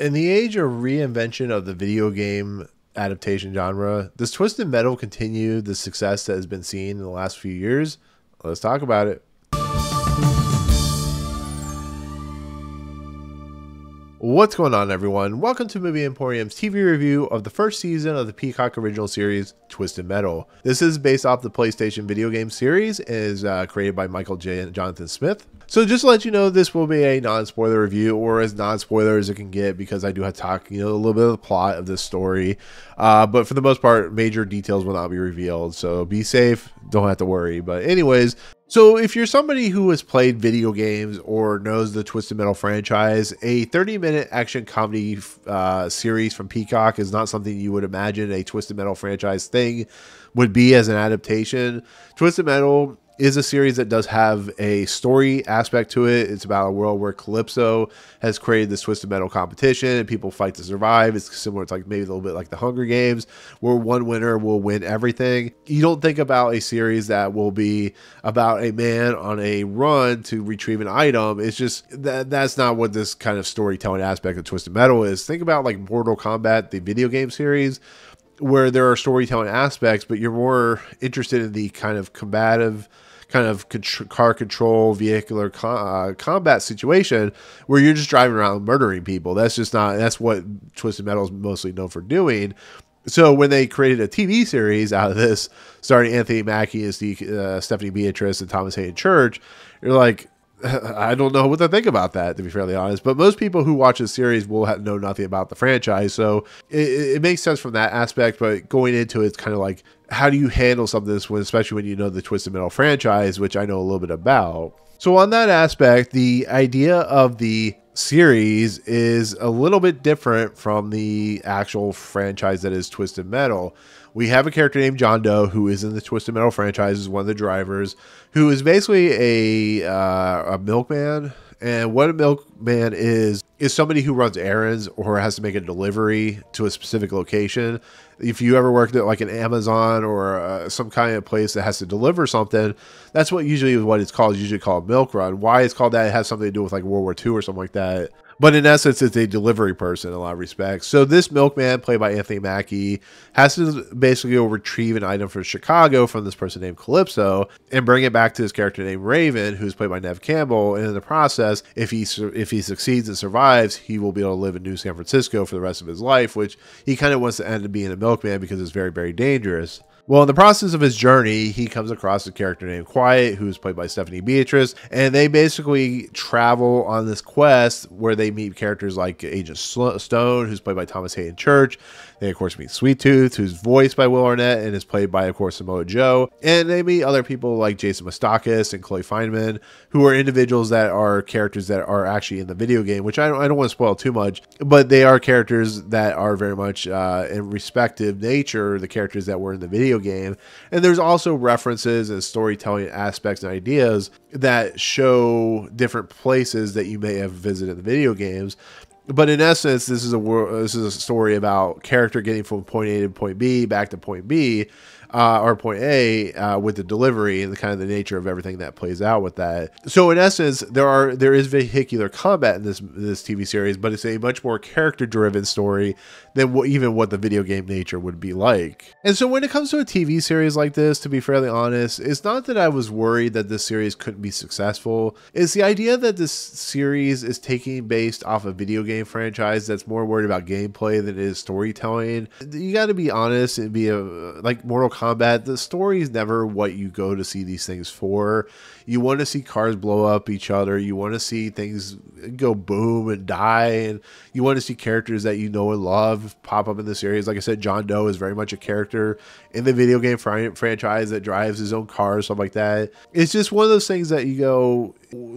In the age of reinvention of the video game adaptation genre, does Twisted Metal continue the success that has been seen in the last few years? Let's talk about it. What's going on, everyone? Welcome to Movie Emporium's TV review of the first season of the Peacock original series, Twisted Metal. This is based off the PlayStation video game series and is created by Michael J. Jonathan Smith. So just to let you know, this will be a non-spoiler review, or as non-spoiler as it can get, because I do have to talk, a little bit of the plot of this story. But for the most part, major details will not be revealed, so be safe, don't have to worry. But anyways, so if you're somebody who has played video games or knows the Twisted Metal franchise, a 30-minute action comedy series from Peacock is not something you would imagine a Twisted Metal franchise thing would be as an adaptation. Twisted Metal is a series that does have a story aspect to it. It's about a world where Calypso has created this Twisted Metal competition and people fight to survive. It's similar to maybe a little bit like The Hunger Games, where one winner will win everything. You don't think about a series that will be about a man on a run to retrieve an item. It's just that's not what this kind of storytelling aspect of Twisted Metal is. Think about like Mortal Kombat, the video game series, where there are storytelling aspects, but you're more interested in the kind of combative, kind of car control, vehicular combat situation where you're just driving around murdering people. That's what Twisted Metal is mostly known for doing. So when they created a TV series out of this, starring Anthony Mackie as Stephanie Beatriz and Thomas Haden Church, you're like, I don't know what to think about that, to be fairly honest. But most people who watch this series will know nothing about the franchise, so it makes sense from that aspect. But going into it, it's kind of like, how do you handle something this when, especially when you know the Twisted Metal franchise, which I know a little bit about. So on that aspect, the idea of the series is a little bit different from the actual franchise that is Twisted Metal. We have a character named John Doe, who is in the Twisted Metal franchise, is one of the drivers, who is basically a milkman. And what a milkman is somebody who runs errands or has to make a delivery to a specific location. If you ever worked at like an Amazon or some kind of place that has to deliver something, that's what it's called. It's usually called milk run. Why it's called that, it has something to do with like World War II or something like that. But in essence, it's a delivery person in a lot of respects. So this milkman, played by Anthony Mackie, has to basically go retrieve an item from Chicago from this person named Calypso and bring it back to his character named Raven, who's played by Neve Campbell. And in the process, if he succeeds and survives, he will be able to live in New San Francisco for the rest of his life, which he kind of wants to end up being a milkman because it's very, very dangerous. Well, in the process of his journey, he comes across a character named Quiet, who's played by Stephanie Beatriz, and they basically travel on this quest where they meet characters like Agent Stone, who's played by Thomas Haden Church. They, of course, meet Sweet Tooth, who's voiced by Will Arnett and is played by, of course, Samoa Joe. And they meet other people like Jason Mantzoukas and Chloe Fineman, who are individuals that are characters that are actually in the video game, which I don't want to spoil too much, but they are characters that are very much in respective nature, the characters that were in the video game. And there's also references and storytelling aspects and ideas that show different places that you may have visited in the video games. But in essence, this is a story about character getting from point A to point B back to point B or point A with the delivery and the kind of the nature of everything that plays out with that. So in essence, there is vehicular combat in this TV series, but it's a much more character driven story than even what the video game nature would be like. And so when it comes to a TV series like this, to be fairly honest, it's not that I was worried that this series couldn't be successful. It's the idea that this series is taking based off a video game franchise that's more worried about gameplay than it is storytelling. You got to be honest and be like Mortal Kombat. The story is never what you go to see these things for. You want to see cars blow up each other. You want to see things go boom and die, and you want to see characters that you know and love pop up in the series. Like I said, John Doe is very much a character in the video game franchise that drives his own car, stuff like that. It's just one of those things that you go,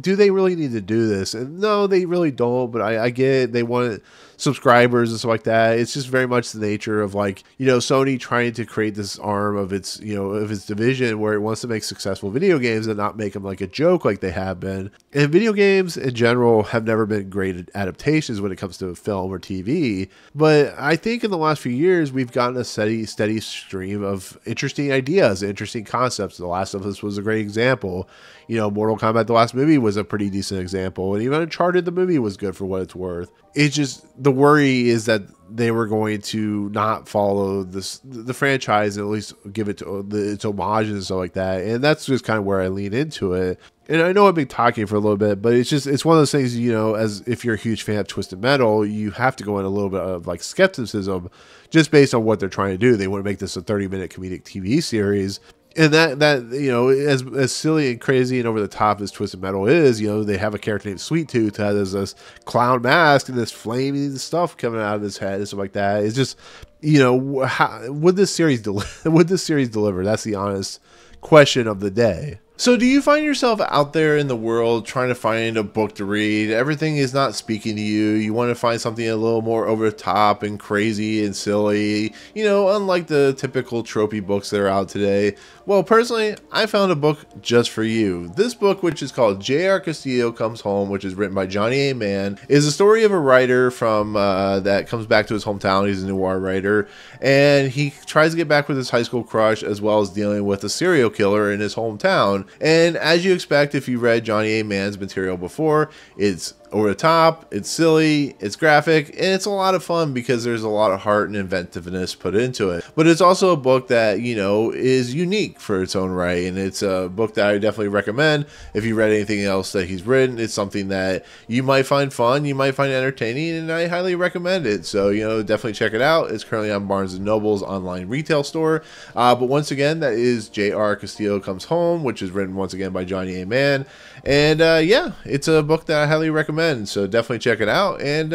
do they really need to do this? And no, they really don't, but I get it. They want subscribers and stuff like that. It's just very much the nature of like, Sony trying to create this arm of its, of its division where it wants to make successful video games and not make them like a joke like they have been. And video games in general have never been great adaptations when it comes to film or TV. But I think in the last few years, we've gotten a steady stream of interesting ideas, interesting concepts. The Last of Us was a great example. Mortal Kombat, The Last movie was a pretty decent example. And even Uncharted, the movie, was good for what it's worth. It's just, the worry is that they were going to not follow this, the franchise, and at least give it to its homage and stuff like that. And that's just kind of where I lean into it. And I know I've been talking for a little bit, but it's just, it's one of those things, you know, as if you're a huge fan of Twisted Metal, you have to go in a little bit of like skepticism just based on what they're trying to do. They want to make this a 30-minute comedic TV series. And that you know, as silly and crazy and over the top as Twisted Metal is, you know, they have a character named Sweet Tooth that has this clown mask and this flaming stuff coming out of his head and stuff like that. It's just, you know, how would this series deliver? Would this series deliver? That's the honest question of the day. So do you find yourself out there in the world trying to find a book to read? Everything is not speaking to you. You want to find something a little more over the top and crazy and silly, you know, unlike the typical tropey books that are out today. Well, personally, I found a book just for you. This book, which is called J.R. Castillo Comes Home, which is written by Johnny A. Mann, is the story of a writer from that comes back to his hometown. He's a noir writer, and he tries to get back with his high school crush, as well as dealing with a serial killer in his hometown. And as you expect, if you read Johnny A. Mann's material before, it's over the top, it's silly, it's graphic, and it's a lot of fun because there's a lot of heart and inventiveness put into it. But it's also a book that, you know, is unique for its own right, and it's a book that I definitely recommend. If you read anything else that he's written, it's something that you might find fun, you might find entertaining, and I highly recommend it. So, you know, definitely check it out. It's currently on Barnes and Noble's online retail store. But once again, that is J.R. Castillo Comes Home, which is written once again by Johnny A. Mann. And yeah, it's a book that I highly recommend. So definitely check it out, and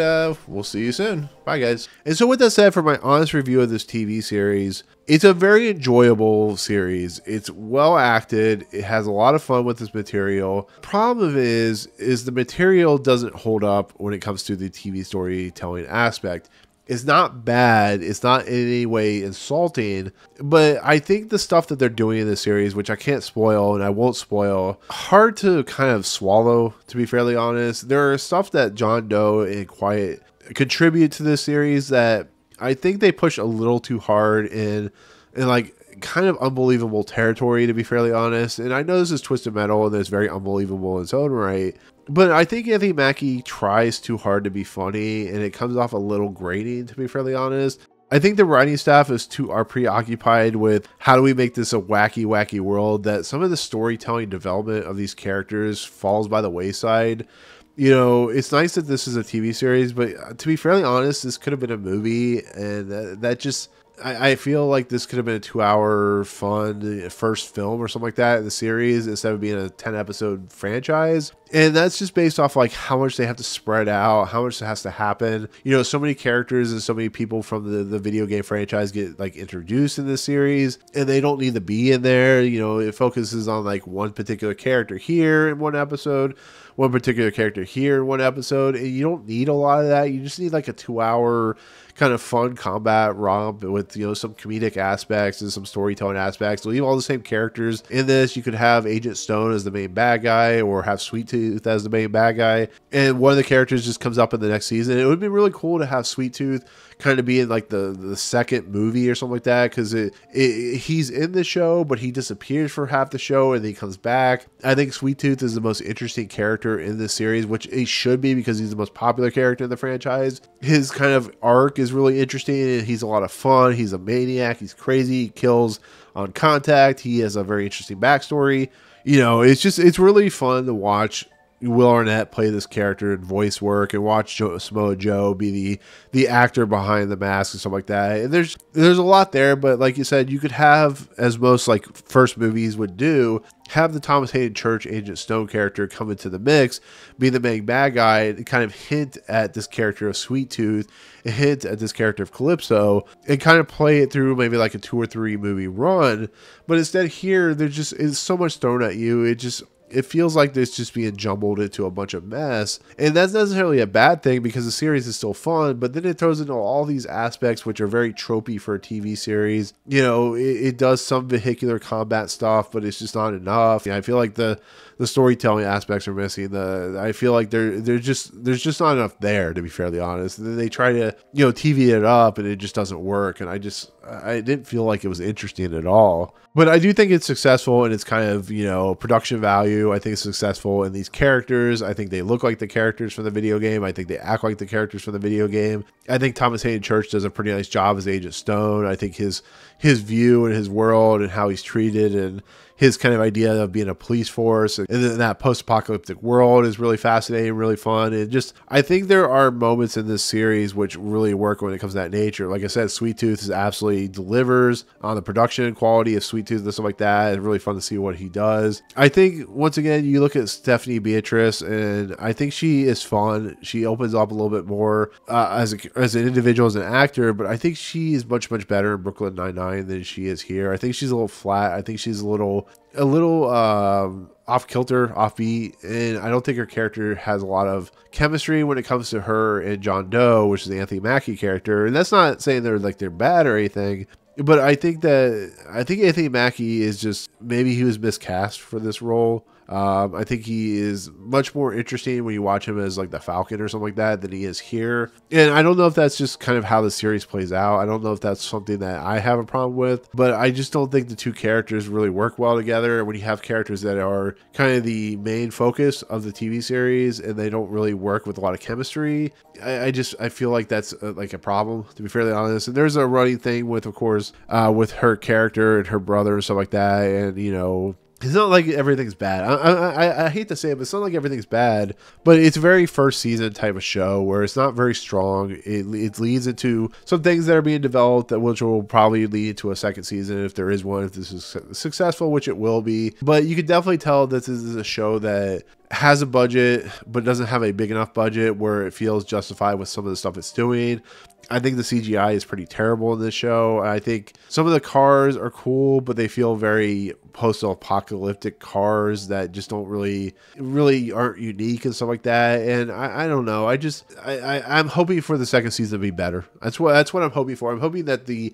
we'll see you soon. Bye, guys. And so with that said, for my honest review of this TV series, it's a very enjoyable series. It's well acted. It has a lot of fun with this material. Problem is the material doesn't hold up when it comes to the TV storytelling aspect. It's not bad. It's not in any way insulting, but I think the stuff that they're doing in this series, which I can't spoil and I won't spoil, hard to kind of swallow, to be fairly honest. There are stuff that John Doe and Quiet contribute to this series that I think they push a little too hard in like kind of unbelievable territory, to be fairly honest. And I know this is Twisted Metal and it's very unbelievable in its own right, but I think Anthony Mackie tries too hard to be funny, and it comes off a little grating, to be fairly honest. I think the writing staff is too preoccupied with how do we make this a wacky, wacky world that some of the storytelling development of these characters falls by the wayside. You know, it's nice that this is a TV series, but to be fairly honest, this could have been a movie, and that just... I feel like this could have been a 2-hour fun first film or something like that in the series instead of being a 10-episode franchise. And that's just based off like how much they have to spread out, how much has to happen. You know, so many characters and so many people from the video game franchise get like introduced in this series, and they don't need to be in there. You know, it focuses on like one particular character here in one episode, one particular character here in one episode, and you don't need a lot of that. You just need like a 2-hour kind of fun combat romp with, you know, some comedic aspects and some storytelling aspects. Leave all the same characters in this. You could have Agent Stone as the main bad guy, or have Sweet Tooth as the main bad guy, and one of the characters just comes up in the next season. It would be really cool to have Sweet Tooth kind of be in like the second movie or something like that, because he's in the show, but he disappears for half the show and then he comes back. I think Sweet Tooth is the most interesting character in this series, which he should be because he's the most popular character in the franchise. His kind of arc is really interesting, and he's a lot of fun. He's a maniac, he's crazy, he kills on contact, he has a very interesting backstory. You know, it's just, it's really fun to watch Will Arnett play this character in voice work, and watch Samoa Joe be the actor behind the mask and stuff like that. And there's a lot there, but like you said, you could have, as most like first movies would do, have the Thomas Haden Church Agent Stone character come into the mix, be the main bad guy, and kind of hint at this character of Sweet Tooth, and hint at this character of Calypso, and kind of play it through maybe like a 2 or 3 movie run. But instead here, there's just, it's so much thrown at you. It feels like this just being jumbled into a bunch of mess, and that's necessarily a bad thing because the series is still fun, but then it throws into all these aspects which are very tropey for a TV series. You know, it does some vehicular combat stuff, but it's just not enough. I feel like the storytelling aspects are missing. I feel like there's just not enough there, to be fairly honest. And then they try to, you know, TV it up, and it just doesn't work, and I didn't feel like it was interesting at all. But I do think it's successful, and it's kind of, you know, production value do. I think it's successful. And these characters, I think they look like the characters from the video game. I think they act like the characters from the video game. I think Thomas Haden Church does a pretty nice job as Agent Stone. I think his view and his world and how he's treated and his kind of idea of being a police force and then that post-apocalyptic world is really fascinating, really fun. And just, I think there are moments in this series which really work when it comes to that nature. Like I said, Sweet Tooth is absolutely delivers on the production quality of Sweet Tooth and stuff like that. It's really fun to see what he does. I think, once again, you look at Stephanie Beatriz, and I think she is fun. She opens up a little bit more as an individual, as an actor, but I think she is much, much better in Brooklyn Nine-Nine than she is here. I think she's a little flat. I think she's a little off kilter, offbeat, and I don't think her character has a lot of chemistry when it comes to her and John Doe, which is the Anthony Mackie character. And that's not saying they're bad or anything, but I think Anthony Mackie is just, maybe he was miscast for this role. I think he is much more interesting when you watch him as like the Falcon or something like that than he is here. And I don't know if that's just kind of how the series plays out. I don't know if that's something that I have a problem with, but I just don't think the two characters really work well together. When you have characters that are kind of the main focus of the TV series and they don't really work with a lot of chemistry, I feel like that's like a problem, to be fairly honest. And there's a running thing with, of course, with her character and her brother and stuff like that. And, you know, it's not like everything's bad. I hate to say it, but it's not like everything's bad, but it's a very first season type of show where it's not very strong. It leads into some things that are being developed, that which will probably lead to a second season if there is one, if this is successful, which it will be. But you can definitely tell that this is a show that has a budget, but doesn't have a big enough budget where it feels justified with some of the stuff it's doing. I think the CGI is pretty terrible in this show. I think some of the cars are cool, but they feel very post-apocalyptic cars that just don't really aren't unique and stuff like that. And I don't know. I'm hoping for the second season to be better. That's what I'm hoping for. I'm hoping that the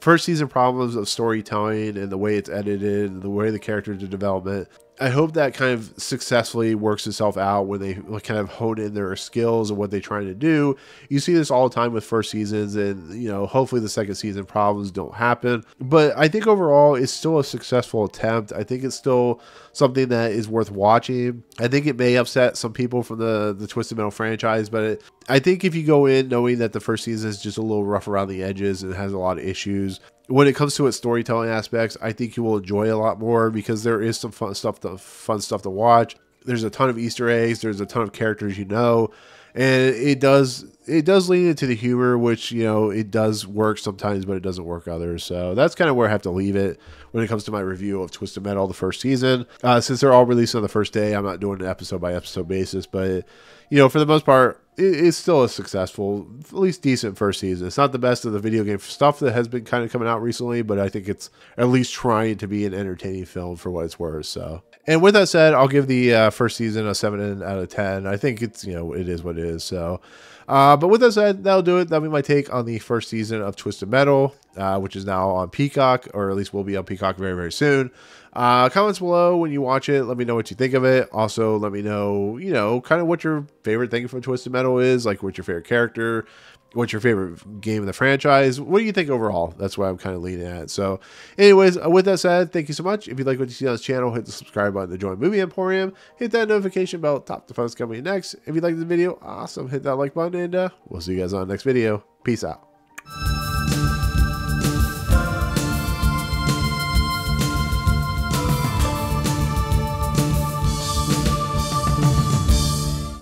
first season problems of storytelling and the way it's edited and the way the characters are development, I hope that kind of successfully works itself out when they kind of hone in their skills and what they're trying to do. You see this all the time with first seasons, and, you know, hopefully the second season problems don't happen. But I think overall it's still a successful attempt. I think it's still something that is worth watching. I think it may upset some people from the Twisted Metal franchise, but I think if you go in knowing that the first season is just a little rough around the edges and has a lot of issues, when it comes to its storytelling aspects, I think you will enjoy it a lot more because there is some fun stuff to watch. There's a ton of Easter eggs. There's a ton of characters, you know, and it does lean into the humor, which, you know, it does work sometimes, but it doesn't work others. So that's kind of where I have to leave it when it comes to my review of Twisted Metal, the first season. Since they're all released on the first day, I'm not doing an episode by episode basis, but, you know, for the most part, it's still a successful, at least decent first season. It's not the best of the video game stuff that has been kind of coming out recently, but I think it's at least trying to be an entertaining film for what it's worth. So, and with that said, I'll give the first season a 7 out of 10. I think it's, you know, it is what it is. So, but with that said, that'll do it. That'll be my take on the first season of Twisted Metal, which is now on Peacock, or at least will be on Peacock very, very soon. Comments below when you watch it. Let me know what you think of it. Also, let me know, you know, kind of what your favorite thing from Twisted Metal is. Like, what's your favorite character? What's your favorite game in the franchise? What do you think overall? That's what I'm kind of leaning at. So, anyways, with that said, thank you so much. If you like what you see on this channel, hit the subscribe button to join Movie Emporium. Hit that notification bell top to find what's coming next. If you like this video, awesome. Hit that like button, and we'll see you guys on the next video. Peace out.